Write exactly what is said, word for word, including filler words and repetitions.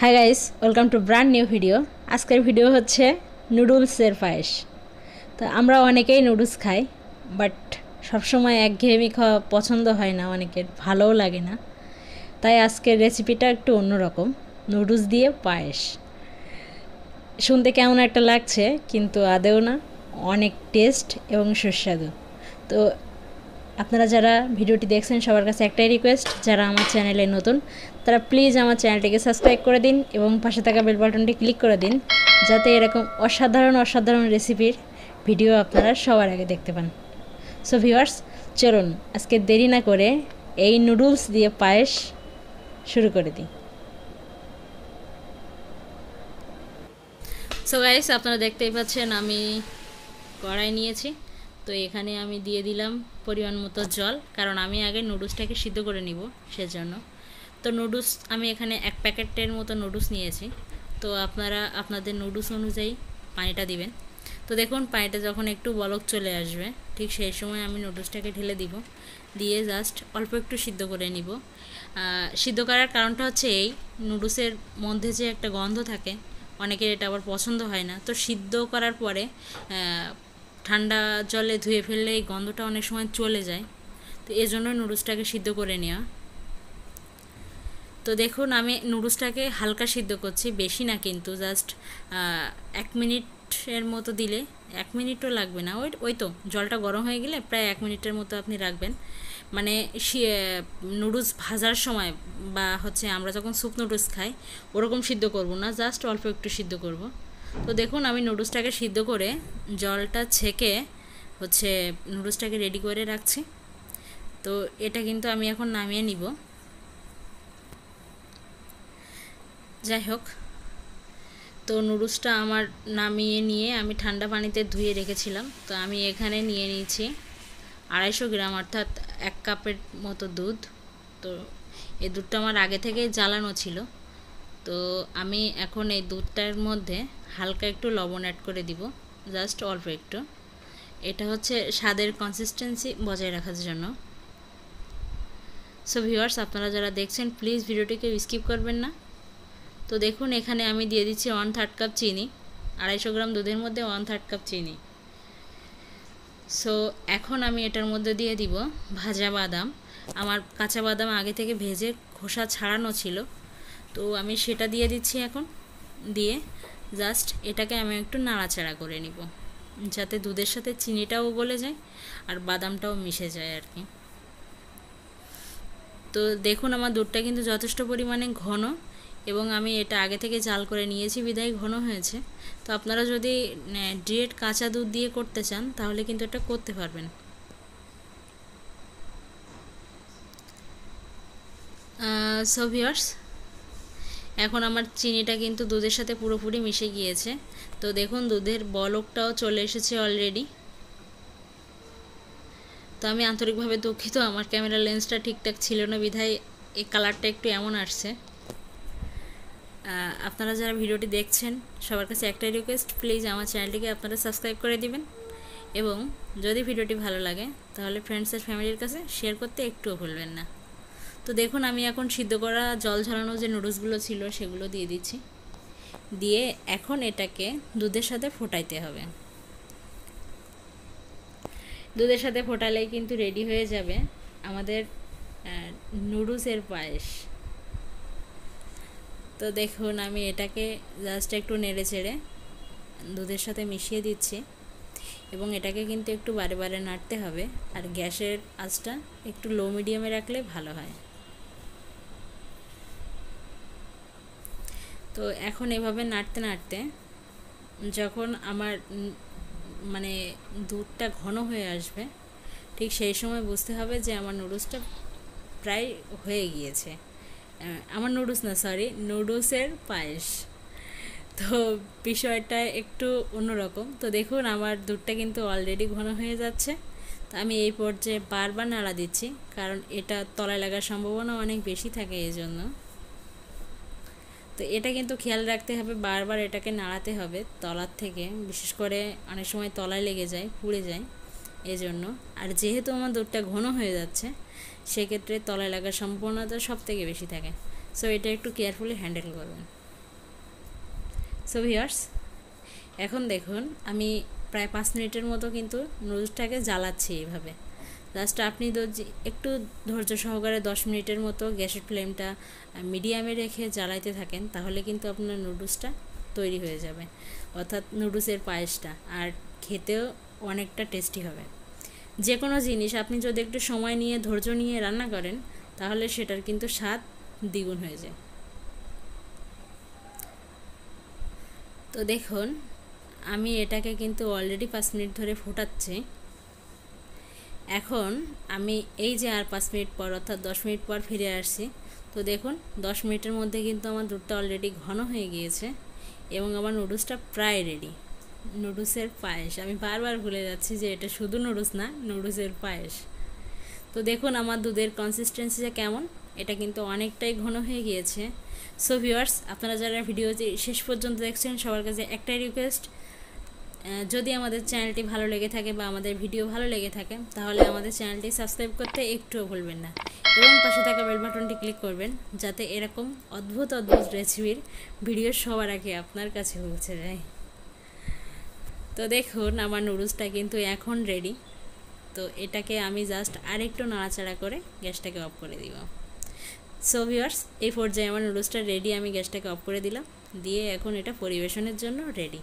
Hi guys welcome to brand new video. आजकल video हे नुडल्सर पायस। तो आमरा अनेकेई नुडल्स खाई बाट सब समय एकघेयेमी खावा पसंद है ना, अनेकेर भालो लागे ना, ताई आजकेर रेसिपिटा एकटू अन्यरकम नुडल्स दिए पायस। शुनते केमन एकटा लागछे किन्तु आदेओ ना, अनेक टेस्ट एवं सुस्वादु। तो আপনারা যারা ভিডিওটি দেখছেন সবার কাছে একটাই রিকোয়েস্ট, যারা আমার চ্যানেলে নতুন তারা প্লিজ আমার চ্যানেলটিকে সাবস্ক্রাইব করে দিন এবং পাশে থাকা বেল বাটনটি ক্লিক করে দিন, যাতে এরকম অসাধারণ অসাধারণ রেসিপির ভিডিও আপনারা সবার আগে দেখতে পান। সো ভিউয়ার্স, চলুন আজকে দেরি না করে এই নুডলস দিয়ে পায়েস শুরু করে দিই। সো গাইস, আপনারা দেখতেই পাচ্ছেন আমি কড়াই নিয়েছি। तो ये आमी दिए दिलाम परिमाण मतो जल, कारण आमी आगे नुडल्सटाके सिद्ध करे निब सेजन्य। तो नुडल्स आमी एखाने एक पैकेटेर मतो नुडल्स निएछि। तो आपनारा आपनादेर नुडल्स अनुयायी पानीटा दिबेन। तो देखुन पानीटा जखन एकटू बलक चले आसबे ठीक सेई समय आमी नुडल्सटाके ढेले दिब, दिए जस्ट अल्प एकटू सिद्ध करे निब। सिद्ध करार कारणटा होच्छे एई नुडल्सेर मध्ये जे एकटा गन्ध थाके, अनेकेर एटा आबार पछन्द हय ना। तो सिद्ध करार परे ঠান্ডা জলে ধুয়ে ফেললে এই গন্ধটা অনেক সময় চলে যায়। তো এই জন্য নুডলসটাকে সিদ্ধ করে নেওয়া। তো দেখুন আমি নুডলসটাকে হালকা সিদ্ধ করছি, বেশি না কিন্তু, জাস্ট এক মিনিটের মতো দিলে, এক মিনিটও লাগবে না। ওই ওই তো জলটা গরম হয়ে গেলে প্রায় এক মিনিটের মতো আপনি রাখবেন। মানে নুডলস ভাজার সময় বা হচ্ছে আমরা যখন স্যুপ নুডলস খাই ওরকম সিদ্ধ করব না, জাস্ট অল্প একটু সিদ্ধ করব। तो देखो आमी नुडल्सटाके सिद्ध करे जलटा छेके होच्छे नुडल्सटाके रेडी करे राखछी। तो एटा किन्तु आमी एखन नामिये निब। जाई होक, तो नुडल्सटा आमार नामिये निये आमी ठंडा पानीते धुए रेखेछिलाम। तो आमी एखाने निये नियेछि आढ़ाईशो ग्राम अर्थात एक कपेर मतो दूध। तो ए दूधटा आमार आगे थेके जालानो छिलो। तो आमी एखन ए दूधटार मध्य हालका एकटू लवण एड करे दिब, जस्ट अल्प एकटू। एटा होच्छे स्वादेर कन्सिस्टेंसि बजाय राखार जोन्नो। सो भिउयार्स, आपनारा जारा देखछेन प्लिज भिडियोटिके स्किप करबेन ना। तो देखुन एखाने आमी दिये दिच्छि वन थार्ड कप चीनी, आढ़ाईशो ग्राम दूधेर मध्य वन थार्ड कप चीनी। सो एखन आमी एटार मध्य दिये दिब भाजा बादाम। आमार काँचा बादाम आगे थेके भेजे खोसा छाड़ानो छिलो, तो आमी सेटा दिये दिच्छी एखन। दिये जस्ट एटाके आमी एकटू नाड़ाचाड़ा करे निब, जाते दूधेर साथे चिनिटाओ गले जाय आर बादामटाओ मिशे जाय आर कि। तो देखुन आमार दूधटा किन्तु यथेष्ट परिमाणे घन एबं आमी एटा आगे थेके जाल करे नियेछि बिधाय घन हयेछे। तो आपनारा जोदि डायरेक्ट काँचा दूध दिये करते चान ताहले किन्तु एटा करते पारबेन। सो भिउयार्स, एखन आमार चीनीटा किन्तु दूधेर साथे पुरोपुरी मिशे गियेछे। तो देखुन दूधेर बलकटाओ चले एसेछे अलरेडी। तो आमी आंतरिकभावे दुखित, आमार क्यामेरा लेंसटा ठीकठाक छिलो ना बिधाय ए कालारटा एकटू एमन आसछे। आपनारा जारा भिडियोटी देखछेन सबार काछे एकटाई रिक्वेस्ट, प्लिज आमार चैनलटिके आपनारा सबस्क्राइब करे दिबेन एबं जोदि भिडियोटी भालो लागे ताहले फ्रेंड्स आर फैमिलिर काछे शेयर करते एकटुओ भुलबेन ना। तो देखो आमी एखन सिद्ध करा जल झरानो जो नुडल्सगुलो छिलो सेगुलो दिए दिच्छी, दिए एखन एटाके दूधेर साथे फोटाइते होबे। दूधेर साथे फोटालेई किन्तु रेडी हये जाबे आमादेर नुडल्सेर पायेस। तो देखुन आमी एटाके जास्ट एकटू नेड़े चेड़े दूधेर साथे मिशिये दिच्छी এবং এটাকে কিন্তু একটু বারে বারে নাড়তে হবে। আর গ্যাসের আঁচটা একটু লো মিডিয়ামে রাখলে ভালো হয়। তো এখন এভাবে নাড়তে নাড়তে যখন আমার মানে দুধটা ঘন হয়ে আসবে ঠিক সেই সময় বুঝতে হবে যে আমার নুডলসটা প্রায় হয়ে গিয়েছে। আমার নুডলস না, সরি, নুডলসের পায়েস। तो विषयटा एकटू अन्यरकम। तो देखो आमार दूधटा किन्तु अलरेडी घन हये जाच्छे। तो आमी एई पर्याये बार बार नाड़ा दिच्छी, कारण एटा तलाय लागार सम्भावना अनेक बेशी थाके। एजोन्नो तो एटा किन्तु खेयाल राखते हबे, बार बार एटाके नाड़ाते हबे तलार थेके, विशेष करे अनेक समय तलाय लेगे जाय पुड़े जाय एजोन्नो। आर जेहेतु आमार दूधटा घन हये जाच्छे सेई क्षेत्रे तलाय लागार सम्भावना तो सबथेके बेशी थाके। सो एटा एकटू केयारफुली हैंडल करबेन। सो भिउয়ার্স এখন দেখুন আমি প্রায় পাঁচ মিনিটের মতো কিন্তু নুডলসটাকে জ্বালাচ্ছি এইভাবে। লাস্ট আপনি একটু ধৈর্য সহকারে দশ মিনিটের মতো গ্যাসের ফ্লেমটা মিডিয়ামে রেখে জ্বালাইতে থাকেন, তাহলে কিন্তু আপনার নুডলসটা তৈরি হয়ে যাবে, অর্থাৎ নুডলসের পায়েসটা, আর খেতেও অনেকটা টেস্টি হবে। যে কোনো জিনিস আপনি যদি একটু সময় নিয়ে ধৈর্য নিয়ে রান্না করেন তাহলে সেটার কিন্তু স্বাদ দ্বিগুণ হয়ে যায়। তো দেখুন আমি এটাকে কিন্তু অলরেডি পাঁচ মিনিট ধরে ফোটাচ্ছি। এখন আমি এই যে আর পাঁচ মিনিট পর অর্থাৎ দশ মিনিট পর ফিরে আসছি। তো দেখুন দশ মিনিটের মধ্যে কিন্তু আমার দুধটা অলরেডি ঘন হয়ে গিয়েছে এবং আমার নুডলসটা প্রায় রেডি। নুডলসের পায়েস, আমি বারবার ভুলে যাচ্ছি যে এটা শুধু নুডলস না, নুডলসের পায়েস। তো দেখুন আমার দুধের কনসিস্টেন্সিটা কেমন, এটা কিন্তু অনেকটাই ঘন হয়ে গিয়েছে। সো ভিউয়ার্স আপনারা যারা ভিডিওটি শেষ পর্যন্ত দেখছেন সবার কাছে একটাই রিকোয়েস্ট, যদি আমাদের চ্যানেলটি ভালো লেগে থাকে বা আমাদের ভিডিও ভালো লেগে থাকে তাহলে আমাদের চ্যানেলটি সাবস্ক্রাইব করতে একটুও ভুলবেন না এবং পাশে থাকা বেল বাটনটি ক্লিক করবেন যাতে এরকম অদ্ভুত অদ্ভুত রেসিপির ভিডিও সবার আগে আপনার কাছে পৌঁছে যায়। তো দেখুন আমার নুডলসটা কিন্তু এখন রেডি। তো এটাকে আমি জাস্ট আরেকটু নাড়াচাড়া করে গ্যাসটাকে অফ করে দিব। সো ভিউয়ার্স এই পর্যায়ে আমার নুডলসটা রেডি, আমি গ্যাসটাকে অফ করে দিলাম, দিয়ে এখন এটা পরিবেশনের জন্য রেডি।